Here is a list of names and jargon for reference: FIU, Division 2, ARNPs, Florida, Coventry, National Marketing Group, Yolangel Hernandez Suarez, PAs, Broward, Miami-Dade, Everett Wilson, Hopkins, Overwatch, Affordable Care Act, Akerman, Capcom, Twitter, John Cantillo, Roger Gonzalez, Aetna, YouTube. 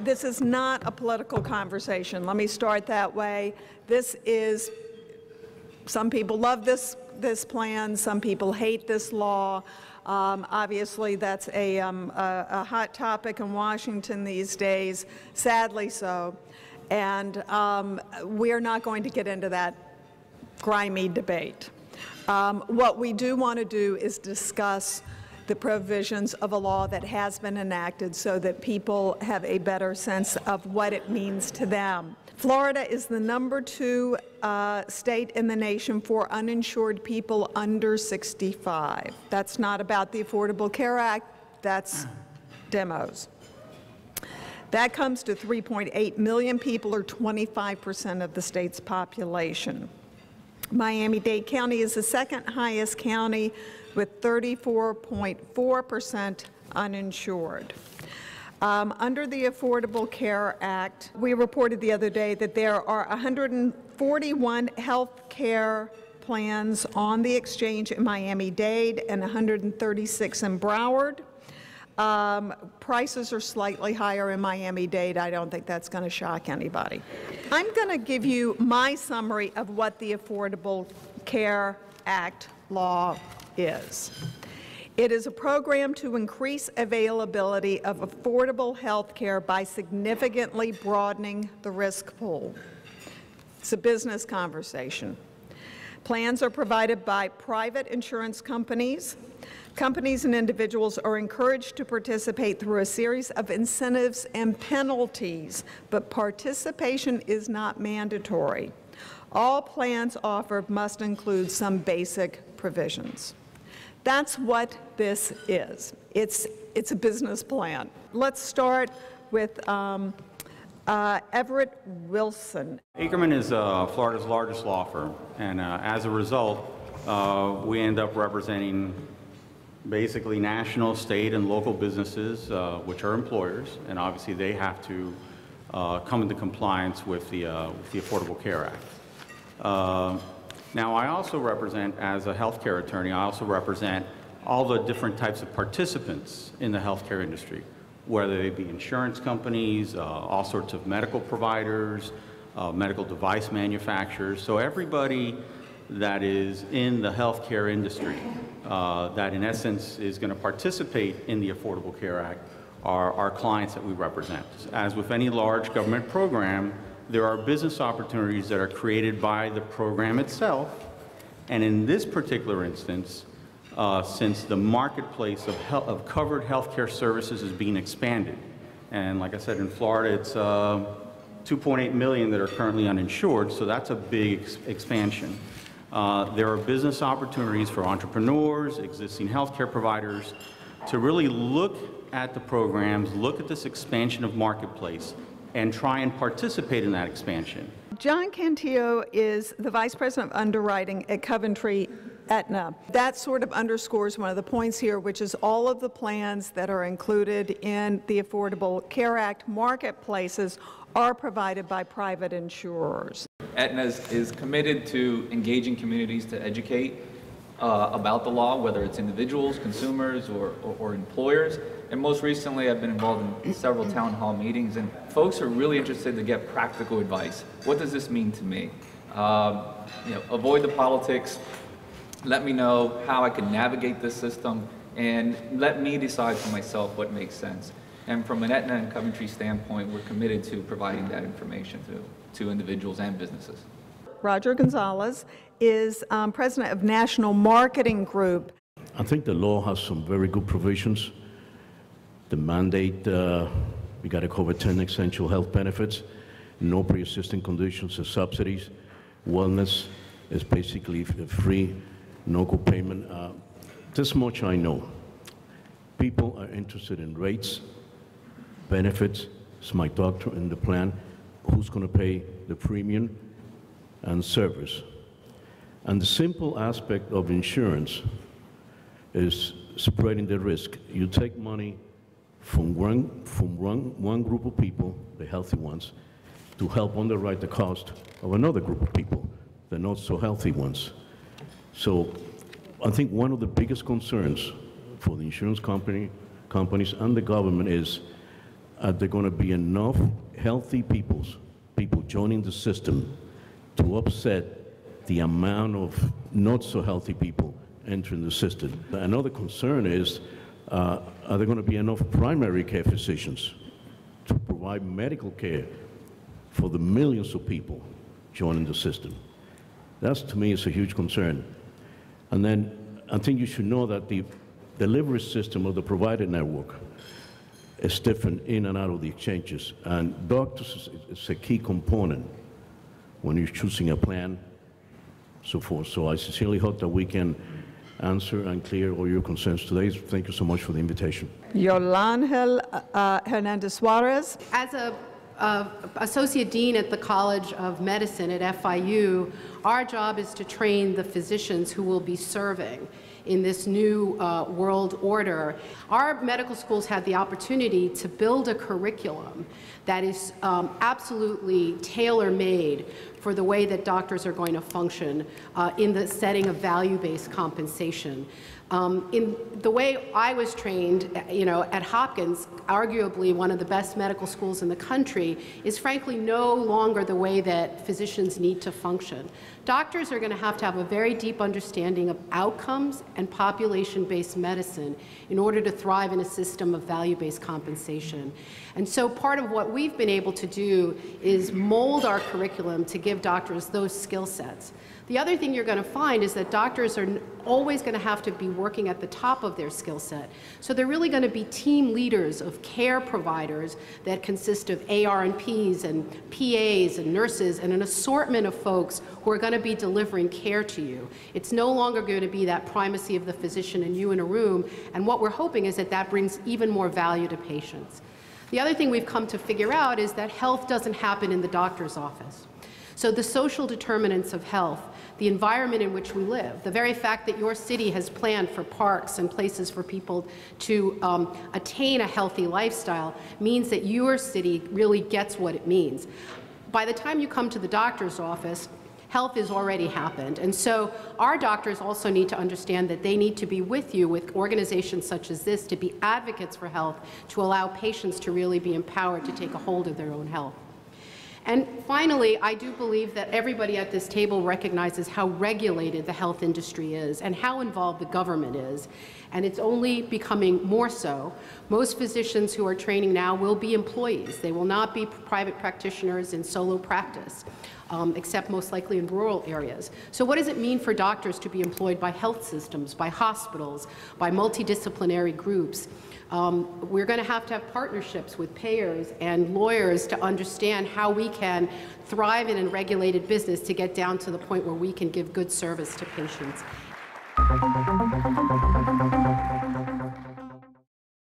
This is not a political conversation. Let me start that way. This is, some people love this plan, some people hate this law. Obviously, that's a hot topic in Washington these days, sadly so. And we're not going to get into that grimy debate. What we do want to do is discuss the provisions of a law that has been enacted so that people have a better sense of what it means to them. Florida is the #2 state in the nation for uninsured people under 65. That's not about the Affordable Care Act. That's demos. That comes to 3.8 million people, or 25% of the state's population. Miami-Dade County is the second highest county, with 34.4% uninsured. Under the Affordable Care Act, we reported the other day that there are 141 health care plans on the exchange in Miami-Dade and 136 in Broward. Prices are slightly higher in Miami-Dade. I don't think that's going to shock anybody. I'm going to give you my summary of what the Affordable Care Act law is. It is a program to increase availability of affordable health care by significantly broadening the risk pool. It's a business conversation. Plans are provided by private insurance companies. Companies and individuals are encouraged to participate through a series of incentives and penalties, but participation is not mandatory. All plans offered must include some basic provisions. That's what this is. It's a business plan. Let's start with Everett Wilson. Akerman is Florida's largest law firm, and as a result, we end up representing basically national, state, and local businesses, which are employers, and obviously they have to come into compliance with the Affordable Care Act. Now, I also represent, as a healthcare attorney, I also represent all the different types of participants in the healthcare industry, whether they be insurance companies, all sorts of medical providers, medical device manufacturers. So everybody that is in the healthcare industry that, in essence, is going to participate in the Affordable Care Act are our clients that we represent. As with any large government program, there are business opportunities that are created by the program itself, and in this particular instance, since the marketplace of covered healthcare services is being expanded, and like I said, in Florida, it's 2.8 million that are currently uninsured, so that's a big expansion. There are business opportunities for entrepreneurs, existing healthcare providers, to really look at the programs, look at this expansion of marketplace, and try and participate in that expansion. John Cantillo is the Vice President of Underwriting at Coventry, Aetna. That sort of underscores one of the points here, which is all of the plans that are included in the Affordable Care Act marketplaces are provided by private insurers. Aetna is committed to engaging communities to educate about the law, whether it's individuals, consumers, or employers. And most recently, I've been involved in several town hall meetings, and folks are really interested to get practical advice. What does this mean to me? You know, avoid the politics. Let me know how I can navigate this system, and let me decide for myself what makes sense. And from an Aetna and Coventry standpoint, we're committed to providing that information to individuals and businesses. Roger Gonzalez is President of National Marketing Group. I think the law has some very good provisions. The mandate, we got to cover 10 essential health benefits, no pre-existing conditions or subsidies. Wellness is basically free, no co-payment. This much I know. People are interested in rates, benefits. It's my doctor in the plan. Who's going to pay the premium and service? And the simple aspect of insurance is spreading the risk. You take money from one group of people, the healthy ones, to help underwrite the cost of another group of people, the not so healthy ones. So I think one of the biggest concerns for the insurance companies and the government is Are there going to be enough healthy people joining the system to upset the amount of not so healthy people entering the system? Another concern is, are there going to be enough primary care physicians to provide medical care for the millions of people joining the system? That, to me, is a huge concern. And then I think you should know that the delivery system of the provider network is different in and out of the exchanges. And doctors is a key component when you're choosing a plan, so forth. So I sincerely hope that we can answer and clear all your concerns today. Thank you so much for the invitation. Yolangel Hernandez Suarez. As an associate dean at the College of Medicine at FIU, our job is to train the physicians who will be serving in this new world order. Our medical schools have the opportunity to build a curriculum that is absolutely tailor-made for the way that doctors are going to function in the setting of value-based compensation. In the way I was trained, at Hopkins, arguably one of the best medical schools in the country, is frankly no longer the way that physicians need to function. Doctors are going to have a very deep understanding of outcomes and population-based medicine in order to thrive in a system of value-based compensation. And so part of what we've been able to do is mold our curriculum to give doctors those skill sets. The other thing you're going to find is that doctors are always going to have to be working at the top of their skill set. So they're really going to be team leaders of care providers that consist of ARNPs and PAs and nurses and an assortment of folks who are going to be delivering care to you. It's no longer going to be that primacy of the physician and you in a room. And what we're hoping is that that brings even more value to patients. The other thing we've come to figure out is that health doesn't happen in the doctor's office. So the social determinants of health, the environment in which we live, the very fact that your city has planned for parks and places for people to attain a healthy lifestyle means that your city really gets what it means. By the time you come to the doctor's office, health has already happened. And so our doctors also need to understand that they need to be with you with organizations such as this to be advocates for health, to allow patients to really be empowered to take a hold of their own health. And finally, I do believe that everybody at this table recognizes how regulated the health industry is and how involved the government is. And it's only becoming more so. Most physicians who are training now will be employees. They will not be private practitioners in solo practice, except most likely in rural areas. So what does it mean for doctors to be employed by health systems, by hospitals, by multidisciplinary groups? We're going to have partnerships with payers and lawyers to understand how we can thrive in a regulated business to get down to the point where we can give good service to patients.